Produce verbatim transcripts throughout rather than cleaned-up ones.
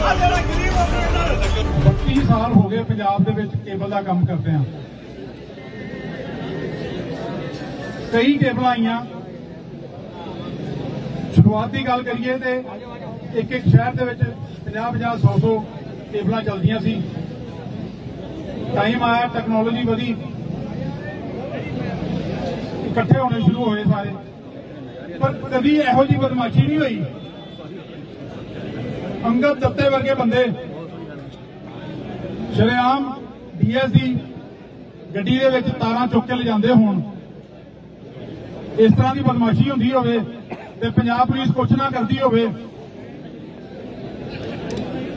बत्तीस साल हो गए पंजाब दे विच केबल का काम करते हैं। कई केबल आईया। शुरुआत की गल करिए तो एक एक शहर के विच पचास सौ सौ केबल चलदियां सी। टाइम आया, टैक्नोलॉजी वधी, इकट्ठे होने शुरू होए सारे, पर कभी इहो जी बदमाशी नहीं हुई। अंगद दत्ते वर्गे बंदे शरेआम डीएस दी गड्डी दे विच तारां चुक के ले जांदे होण, इस तरह की बदमाशी हुंदी होवे ते पंजाब पुलिस कुछ ना करती होवे,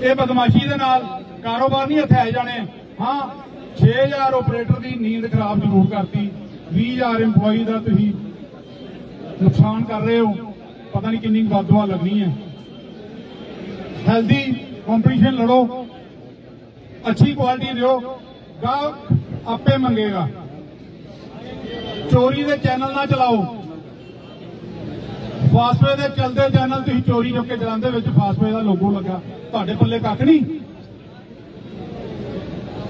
ये बदमाशी दे नाल कारोबार नहीं हथे आ जाने। हाँ, छे हजार ओपरेटर की नींद खराब जरूर करती, भी हजार इंपलॉई का नुकसान कर रहे हो, पता नहीं कितनी बददुआ लगनी है। हेल्दी कंपटीशन लड़ो, अच्छी क्वालिटी दो, ग्राहक आपे मंगेगा। चोरी के चैनल ना चलाओ, फास्टवे के चलते चैनल तुम चोरी चुके चलाते, फास्टवे का लोगो लगा, तुहाडे पल्ले कख नहीं।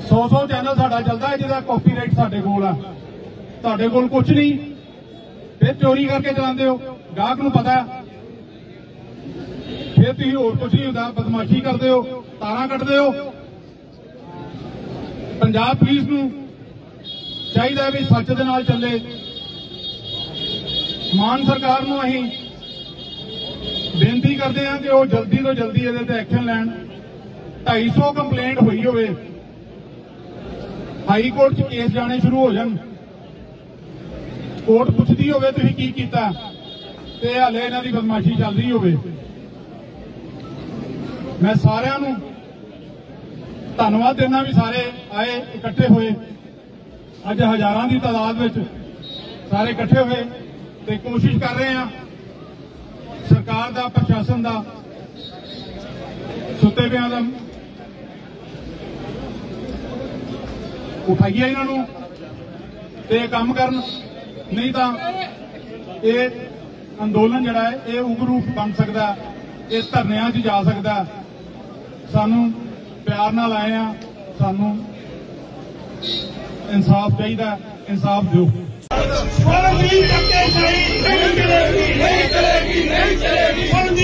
सौ सौ चैनल साडा चलता है जिहदा कॉपीराइट साडे कोल आ, तुहाडे कोल कुछ नहीं, फिर चोरी करके चलाते हो, ग्राहक नूं पता है, फिर तुसीं होर कुछ नहीं हुंदा, बदमाशी करते हो, तारां कटदे हो। पंजाब पुलिस नूं चाहीदा भी सच दे नाल चले। मान सरकार नूं असीं बेनती करते हैं कि वह जल्दी तो जल्दी इहदे ते एक्शन लैण। ढाई सौ कंप्लेंट होई होवे, हाई कोर्ट च केस जाने शुरू हो जान, कोर्ट पुछदी होवे तुसीं की कीता, ते हाले इन्हां दी बदमाशी चल रही होवे। मैं सारिआं नूं धन्नवाद देना भी सारे आए इकट्ठे होए, अज हज़ारां दी तादाद विच सारे इकट्ठे होए ते कोशिश कर रहे हां सरकार दा, प्रशासन दा, सुत्ते पिआं दा उठाइए, इन्हों ते काम करन, नहीं तो ये अंदोलन जड़ा है ये उग्र रूप बन सकता, ये धरनों च जा सकता। सानू प्यार नाल आए हैं, सानू इंसाफ चाहिए, इंसाफ दिओ। नहीं चलेगी, नहीं चलेगी, नहीं चलेगी।